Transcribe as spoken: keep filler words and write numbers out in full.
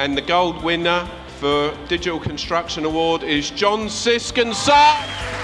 And the gold winner for Digital Construction Award is John Sisk and Sa.